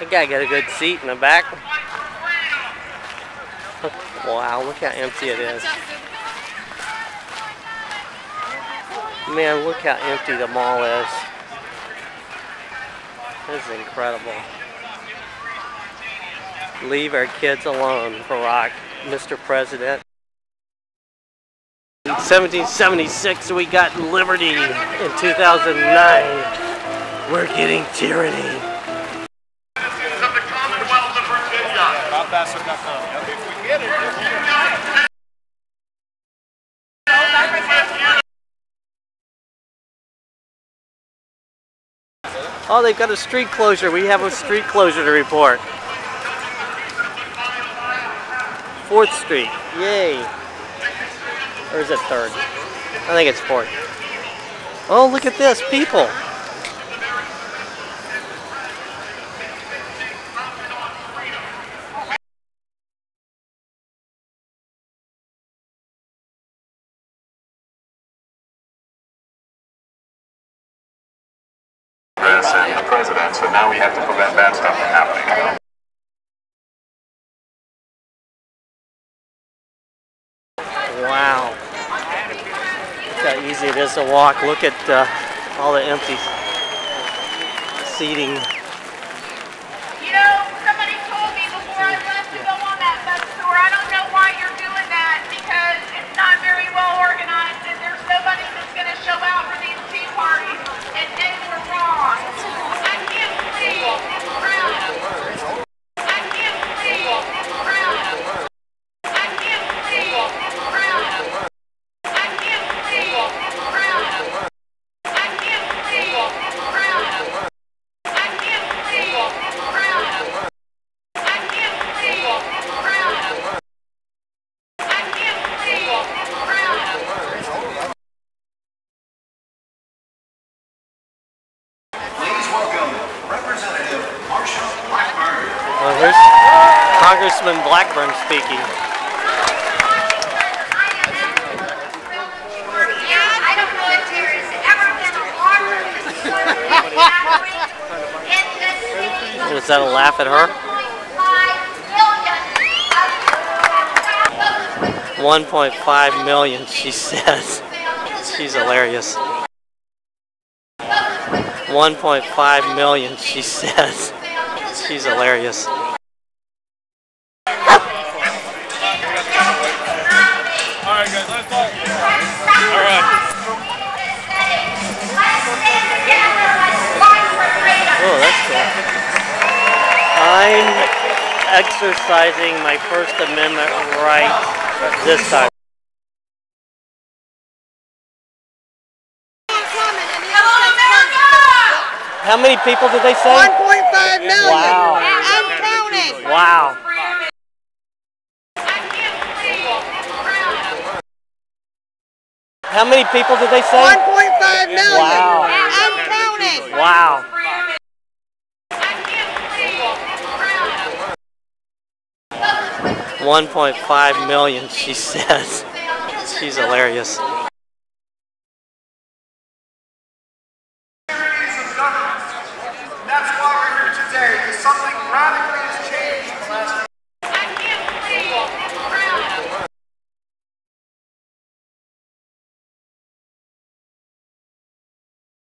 I gotta get a good seat in the back. Wow, look how empty it is. Man, look how empty the mall is. This is incredible. Leave our kids alone, Barack, Mr. President. In 1776, we got liberty. In 2009, we're getting tyranny. Oh, they've got a street closure. We have a street closure to report. 4th Street. Yay. Or is it 3rd? I think it's 4th. Oh, look at this, people. And the president, so now we have to prevent bad stuff from happening. Wow. Look how easy it is to walk. Look at all the empty seating. You know, somebody told me before I left to go on that bus tour. I don't know why you're doing that, because it's not very well organized and there's nobody that's going to show out for these tea parties. And then well, here's Congressman Blackburn speaking. I don't know if there has ever been a water in the city. Was that a laugh at her? 1.5 million, she says. She's hilarious. 1.5 million, she says. She's hilarious. Alright guys, let's go. Alright. Oh, that's cool. I'm exercising my First Amendment right this time. How many people did they say? 1.5 million. Wow. I'm counting. Wow. How many people did they say? 1.5 million. Wow. I'm counting. Wow. Wow. 1.5 million, she says. She's hilarious. That's why we're here today, because something radically has changed.